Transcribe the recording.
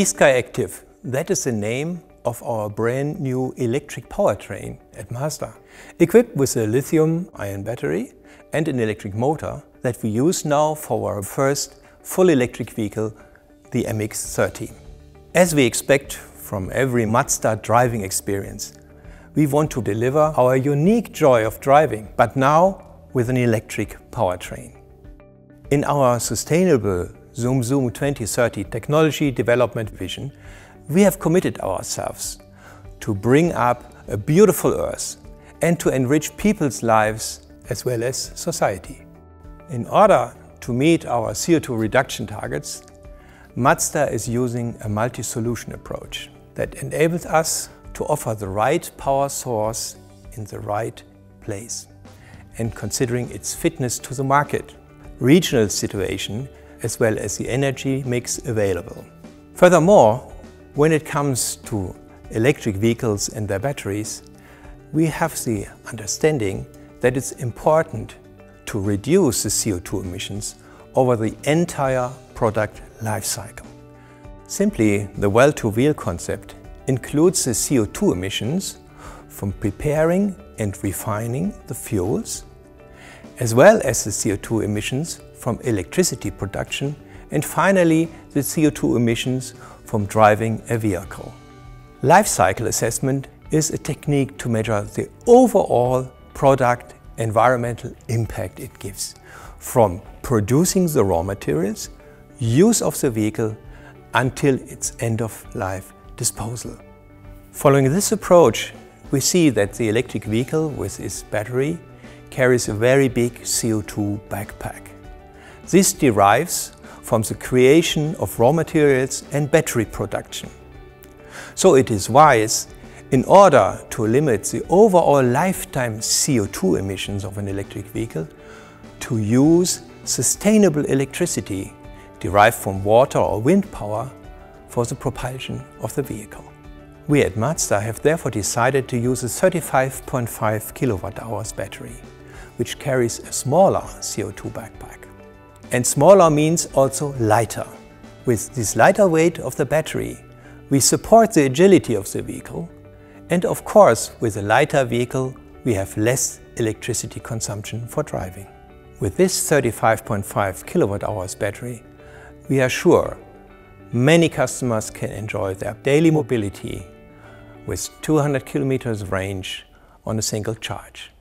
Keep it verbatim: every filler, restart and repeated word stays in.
e-Sky Active, that is the name of our brand new electric powertrain at Mazda. Equipped with a lithium-ion battery and an electric motor that we use now for our first full electric vehicle, the M X thirty. As we expect from every Mazda driving experience, we want to deliver our unique joy of driving, but now with an electric powertrain. In our sustainable Zoom Zoom twenty thirty Technology Development Vision, we have committed ourselves to bring up a beautiful Earth and to enrich people's lives as well as society. In order to meet our C O two reduction targets, Mazda is using a multi-solution approach that enables us to offer the right power source in the right place and considering its fitness to the market, regional situation, as well as the energy mix available. Furthermore, when it comes to electric vehicles and their batteries, we have the understanding that it's important to reduce the C O two emissions over the entire product life cycle. Simply, the well-to-wheel concept includes the C O two emissions from preparing and refining the fuels, as well as the C O two emissions from electricity production, and finally the C O two emissions from driving a vehicle. Life cycle assessment is a technique to measure the overall product environmental impact it gives, from producing the raw materials, use of the vehicle, until its end-of-life disposal. Following this approach, we see that the electric vehicle with its battery carries a very big C O two backpack. This derives from the creation of raw materials and battery production. So it is wise, in order to limit the overall lifetime C O two emissions of an electric vehicle, to use sustainable electricity derived from water or wind power for the propulsion of the vehicle. We at Mazda have therefore decided to use a thirty-five point five kilowatt hours battery, which carries a smaller C O two backpack. And smaller means also lighter. With this lighter weight of the battery, we support the agility of the vehicle, and of course, with a lighter vehicle, we have less electricity consumption for driving. With this thirty-five point five kilowatt hours battery, we are sure many customers can enjoy their daily mobility with two hundred kilometers range on a single charge.